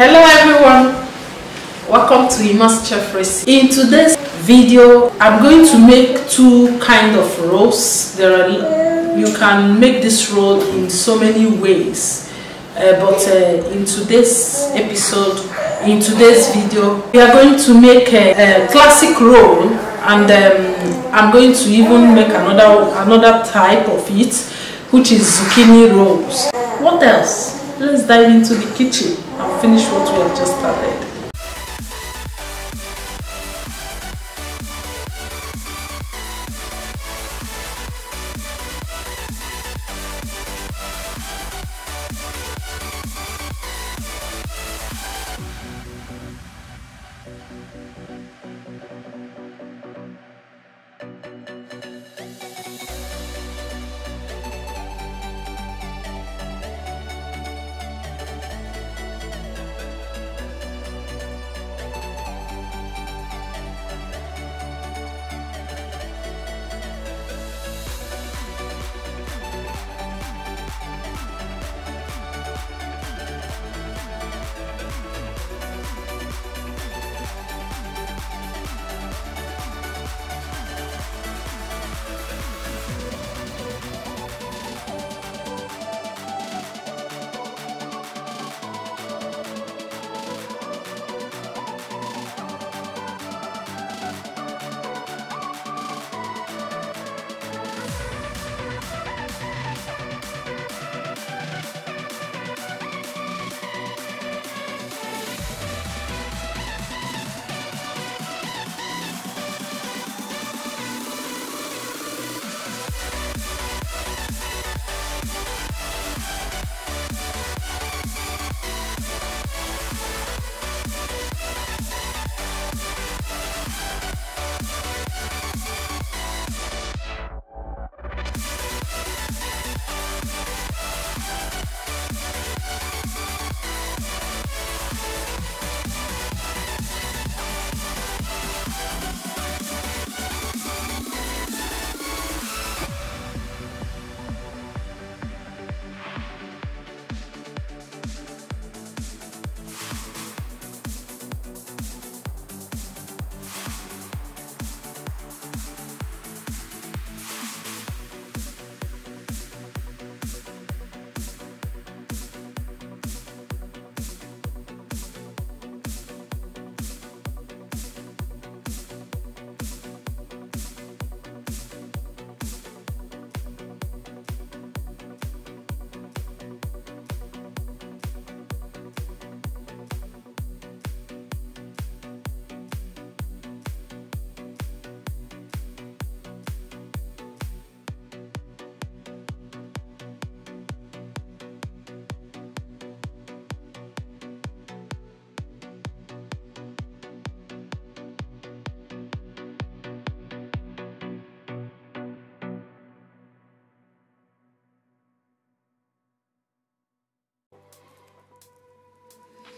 Hello everyone, welcome to Emma's Chef Recipes. In today's video, I'm going to make two kinds of rolls. You can make this roll in so many ways, but in today's video, we are going to make a classic roll, and I'm going to even make another type of it, which is zucchini rolls. What else? Let's dive into the kitchen and finish what we have just started.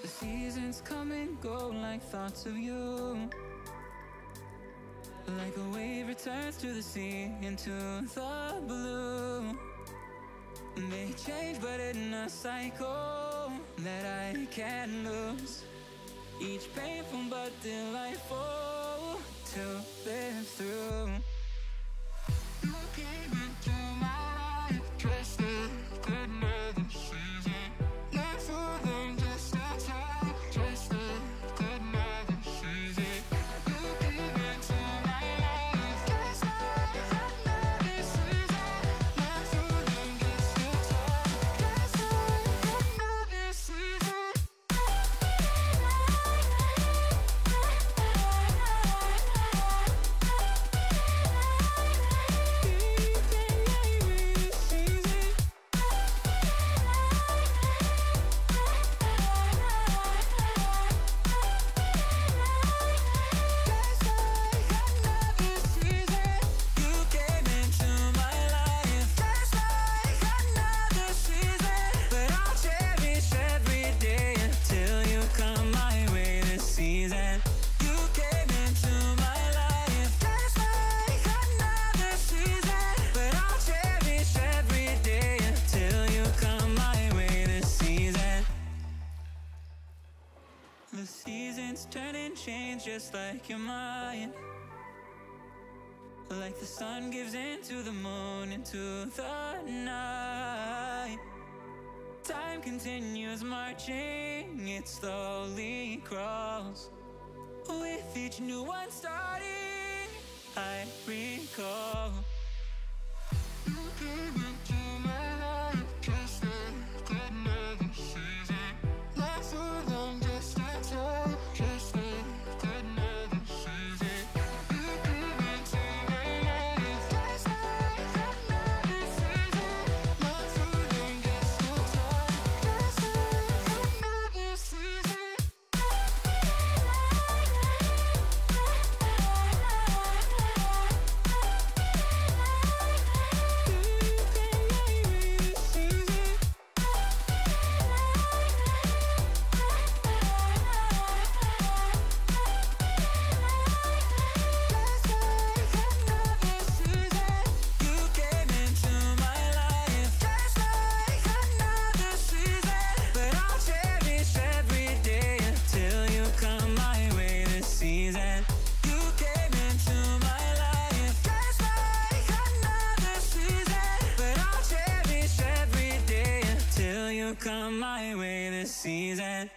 Seasons come and go like thoughts of you, like a wave returns to the sea into the blue. They change but in a cycle that I can't lose, each painful but delightful to live through. the seasons turn and change just like your mind. Like the sun gives into the moon, into the night. Time continues marching, it slowly crawls. With each new one starting, I recall. Come my way this season.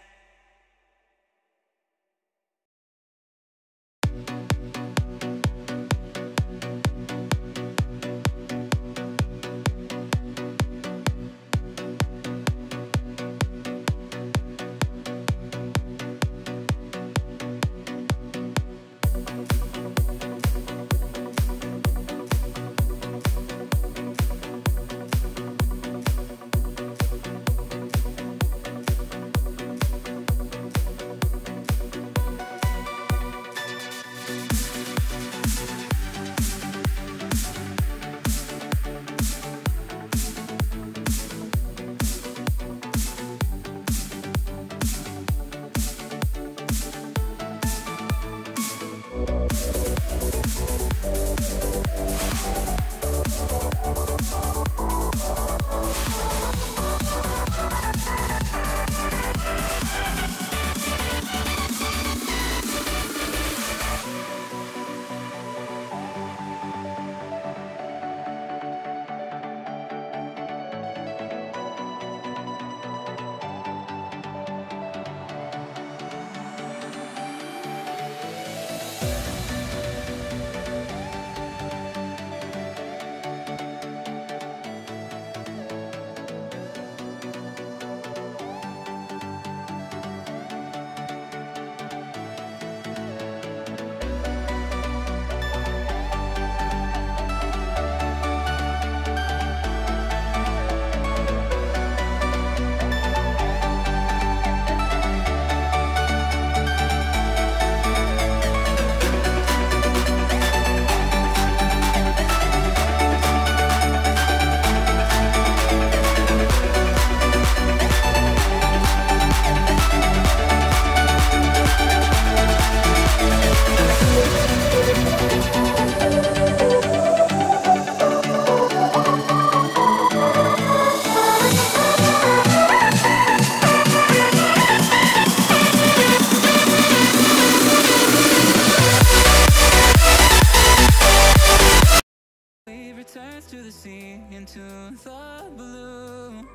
Into the blue,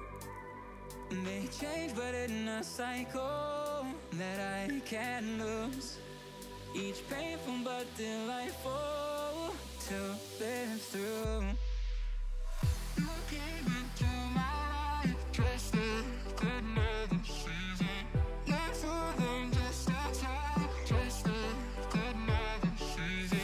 they change, but in a cycle that I can't lose. Each painful but delightful to live through. Looking into my life, just like another season. Less than just a time, just like another season.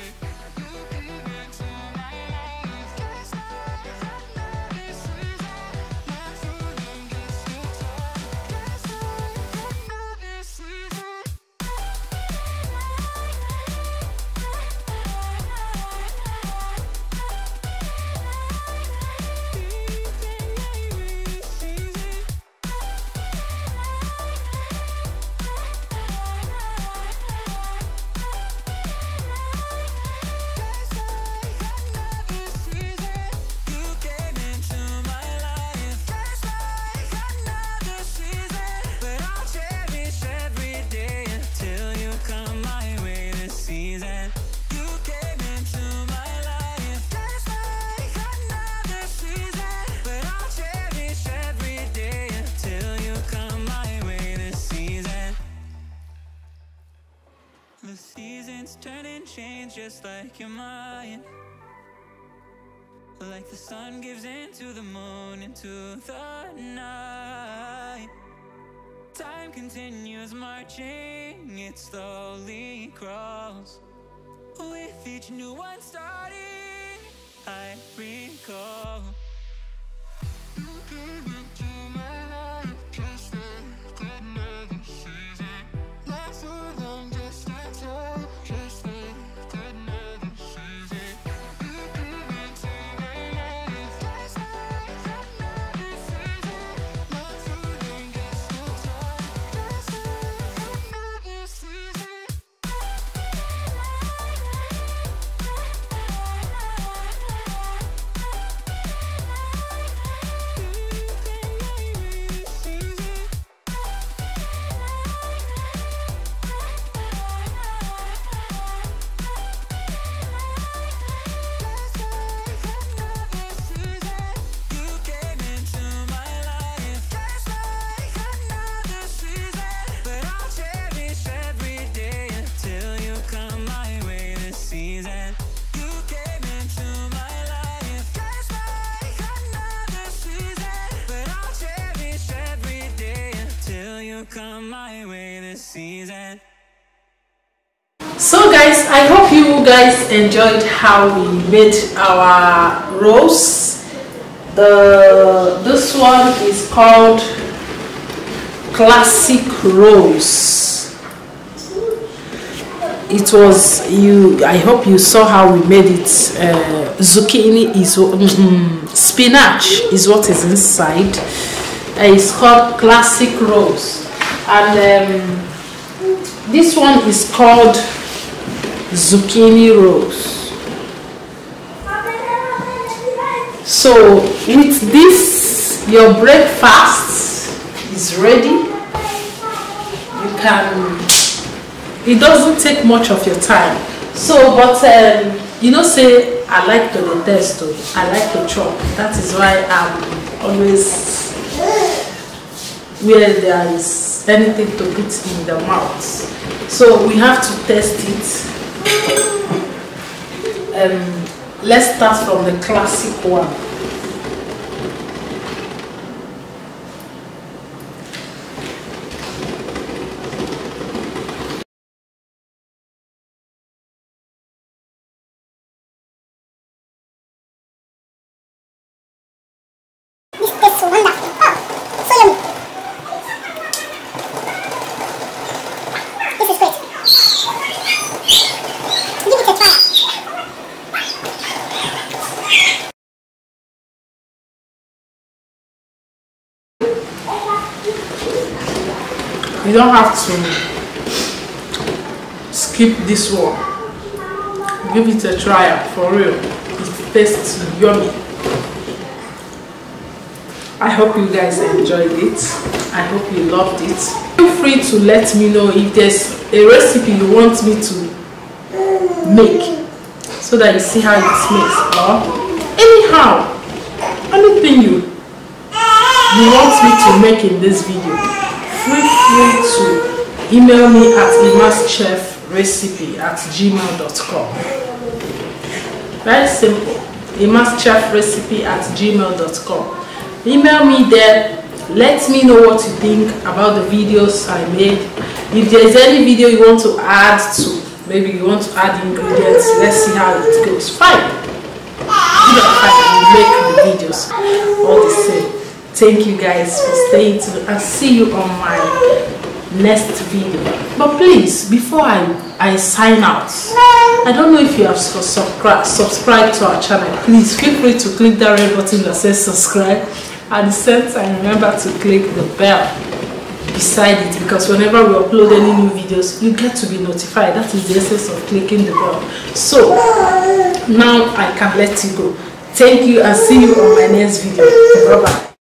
The seasons turn and change just like your mind. Like the sun gives into the moon, into the night. Time continues marching, it slowly crawls. With each new one starting, I recall. So guys, I hope you guys enjoyed how we made our rolls. This one is called classic rolls. It was I hope you saw how we made it. Zucchini is spinach is what is inside. It's called classic rolls, and this one is called zucchini rolls. So with this, your breakfast is ready. It doesn't take much of your time. So, but you know, say I like to detest, I like to chop. That is why I'm always where there is anything to put in the mouth. So we have to test it. Let's start from the classic one. You don't have to skip this one. Give it a try out, for real. It tastes yummy. I hope you guys enjoyed it. I hope you loved it. Feel free to let me know if there's a recipe you want me to make, so that you see how it smells. Or anyhow, anything you want me to make in this video. Feel free to email me at emmaschefrecipe@gmail.com. Very simple. emmaschefrecipe@gmail.com. Email me there. Let me know what you think about the videos I made. If there's any video you want to add to, maybe you want to add ingredients, let's see how it goes. Fine. You make the videos all the same. Thank you guys for staying tuned, and see you on my next video. But please, before I sign out, I don't know if you have subscribed to our channel. Please feel free to click that red button that says subscribe, and remember to click the bell beside it, because whenever we upload any new videos, you get to be notified. That is the essence of clicking the bell. So now I can let you go. Thank you, and see you on my next video. Bye bye.